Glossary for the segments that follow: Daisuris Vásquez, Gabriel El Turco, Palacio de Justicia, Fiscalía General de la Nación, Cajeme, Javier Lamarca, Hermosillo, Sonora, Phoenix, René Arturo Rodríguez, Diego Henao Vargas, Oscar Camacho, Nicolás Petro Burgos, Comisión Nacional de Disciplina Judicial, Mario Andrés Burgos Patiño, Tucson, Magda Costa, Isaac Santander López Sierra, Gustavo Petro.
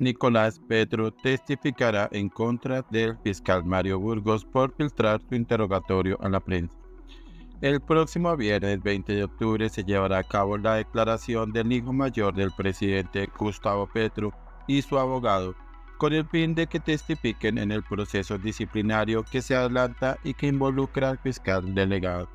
Nicolás Petro testificará en contra del fiscal Mario Burgos por filtrar su interrogatorio a la prensa. El próximo viernes 20 de octubre se llevará a cabo la declaración del hijo mayor del presidente Gustavo Petro y su abogado, con el fin de que testifiquen en el proceso disciplinario que se adelanta y que involucra al fiscal delegado.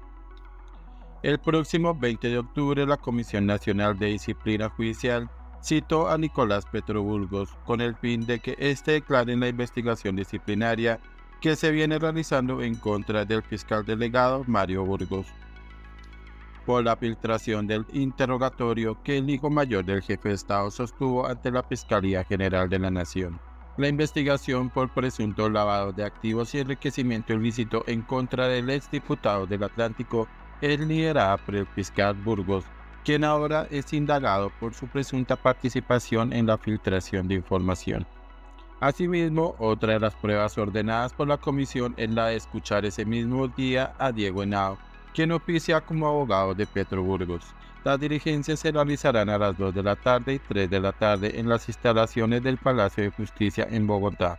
El próximo 20 de octubre la Comisión Nacional de Disciplina Judicial citó a Nicolás Petro Burgos con el fin de que éste declare en la investigación disciplinaria que se viene realizando en contra del fiscal delegado Mario Burgos por la filtración del interrogatorio que el hijo mayor del jefe de Estado sostuvo ante la Fiscalía General de la Nación. La investigación por presunto lavado de activos y enriquecimiento ilícito en contra del exdiputado del Atlántico es liderada por el fiscal Burgos, quien ahora es indagado por su presunta participación en la filtración de información. Asimismo, otra de las pruebas ordenadas por la comisión es la de escuchar ese mismo día a Diego Henao, quien oficia como abogado de Petro Burgos. Las diligencias se realizarán a las 2 de la tarde y 3 de la tarde en las instalaciones del Palacio de Justicia en Bogotá.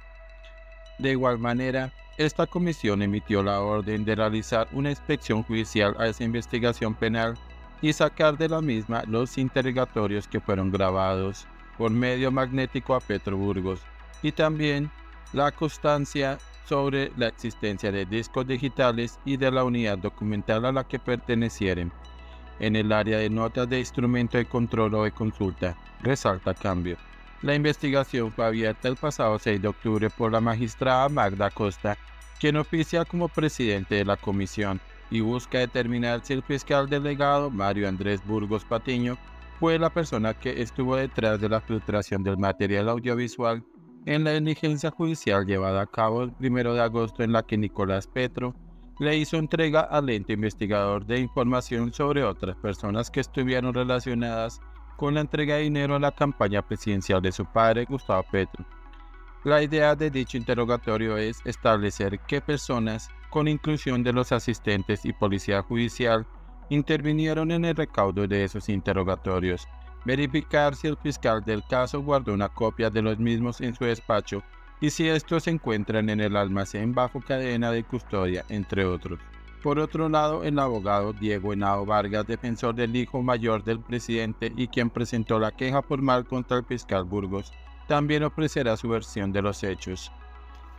De igual manera, esta comisión emitió la orden de realizar una inspección judicial a esa investigación penal y sacar de la misma los interrogatorios que fueron grabados por medio magnético a Petro Burgos, y también la constancia sobre la existencia de discos digitales y de la unidad documental a la que pertenecieran en el área de notas de instrumento de control o de consulta, resalta Cambio. La investigación fue abierta el pasado 6 de octubre por la magistrada Magda Costa, quien oficia como presidente de la comisión, y busca determinar si el fiscal delegado Mario Andrés Burgos Patiño fue la persona que estuvo detrás de la filtración del material audiovisual en la diligencia judicial llevada a cabo el 1 de agosto, en la que Nicolás Petro le hizo entrega al ente investigador de información sobre otras personas que estuvieron relacionadas con la entrega de dinero a la campaña presidencial de su padre, Gustavo Petro. La idea de dicho interrogatorio es establecer qué personas, con inclusión de los asistentes y policía judicial, intervinieron en el recaudo de esos interrogatorios, verificar si el fiscal del caso guardó una copia de los mismos en su despacho y si estos se encuentran en el almacén bajo cadena de custodia, entre otros. Por otro lado, el abogado Diego Henao Vargas, defensor del hijo mayor del presidente y quien presentó la queja formal contra el fiscal Burgos, también ofrecerá su versión de los hechos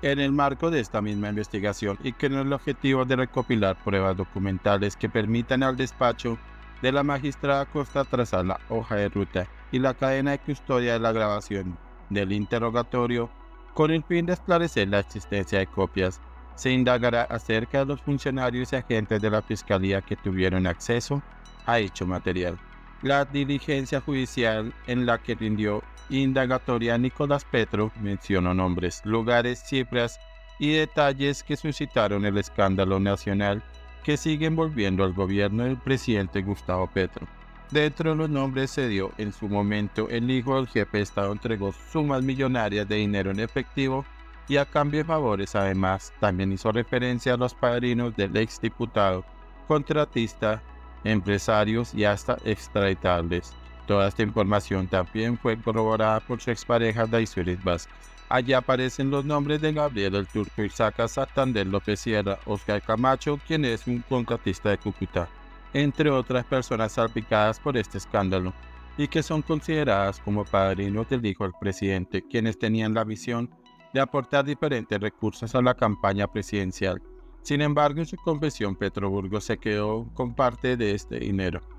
en el marco de esta misma investigación y con el objetivo de recopilar pruebas documentales que permitan al despacho de la magistrada Costa trazar la hoja de ruta y la cadena de custodia de la grabación del interrogatorio con el fin de esclarecer la existencia de copias. Se indagará acerca de los funcionarios y agentes de la Fiscalía que tuvieron acceso a dicho material. La diligencia judicial en la que rindió indagatoria Nicolás Petro mencionó nombres, lugares, cifras y detalles que suscitaron el escándalo nacional que sigue envolviendo al gobierno del presidente Gustavo Petro. Dentro de los nombres se dio en su momento el hijo del jefe de Estado entregó sumas millonarias de dinero en efectivo y a cambio de favores. Además, también hizo referencia a los padrinos del exdiputado, contratista, empresarios y hasta extraditables. Toda esta información también fue corroborada por su expareja Daisuris Vásquez. Allí aparecen los nombres de Gabriel El Turco, Isaac Santander López Sierra, Oscar Camacho, quien es un contratista de Cúcuta, entre otras personas salpicadas por este escándalo y que son consideradas como padrinos del hijo del presidente, quienes tenían la visión de aportar diferentes recursos a la campaña presidencial. Sin embargo, en su confesión, Petro Burgos se quedó con parte de este dinero.